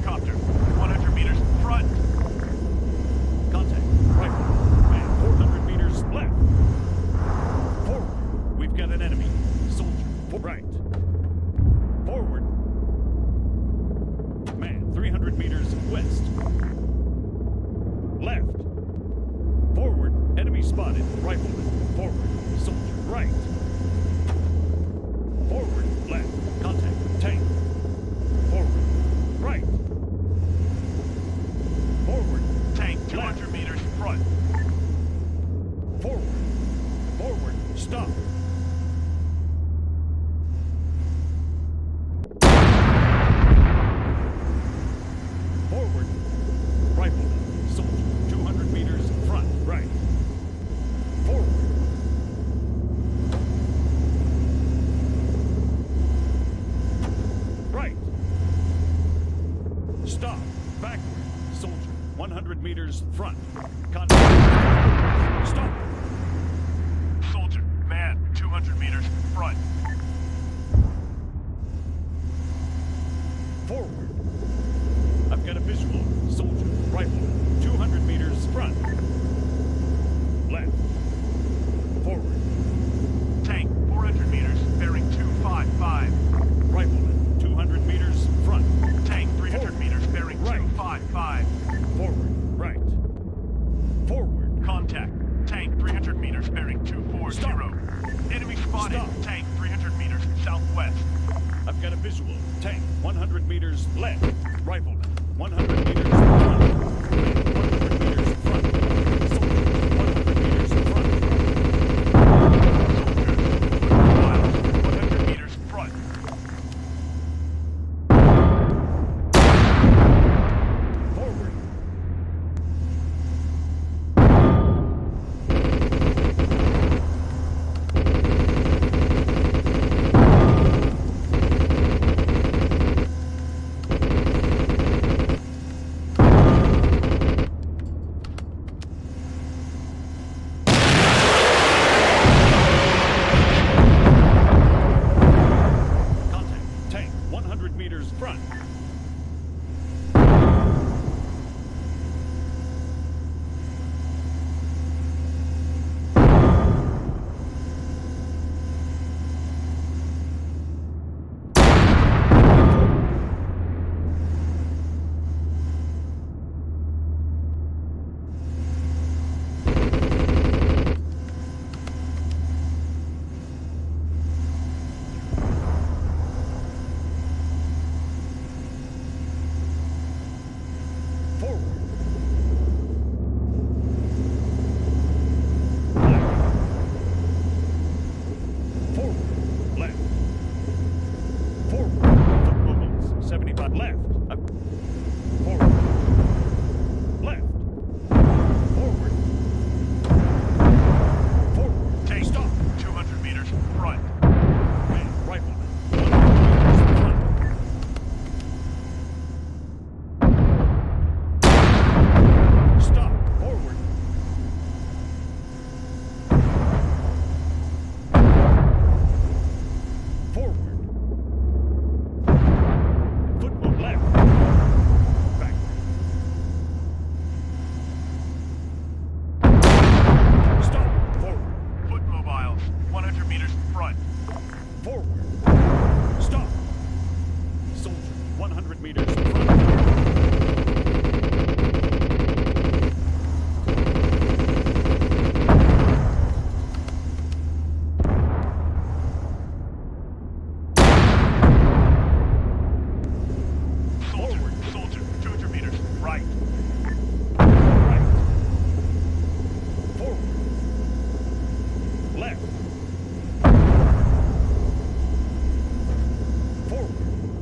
helicopter. 100 meters front. Contact. Right. And 400 meters left. Forward. We've got an enemy. Soldier. Right. Forward. Man. 300 meters west. Left. Forward. Enemy spotted. Rifleman. Forward. Soldier. Right. Forward. Left. Contact. Tank. Forward. Right. Forward. Tank 200 meters front. Forward. Forward. Stop. Forward. Rifle. Soldier. 200 meters front. Right. Forward. Right. Stop. Backward. Soldier. 100 meters front. Contact. Stop. Soldier. Man. 200 meters front. Forward. I've got a visual. Soldier. Rifleman. 200 meters front. Left. Forward. Tank. 400 meters. Bearing 255. Rifleman. 200 meters front. Tank. 300 forward. Meters. Bearing right. 255. Forward. Right. Forward. Contact. Tank. 300 meters. Bearing 240. Stop. Enemy spotted. Stop. Tank. 300 meters. Southwest. I've got a visual. Tank. 100 meters left. Rifleman. 100 meters front. 100 meters front. Soldier. 100 meters front. Soldier. 100 meters front. Forward.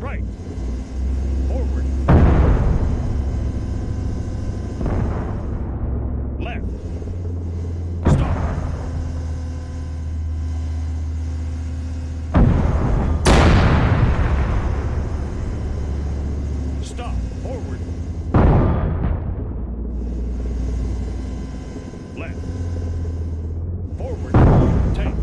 Front. Forward. Tank.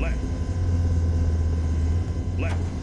left, left.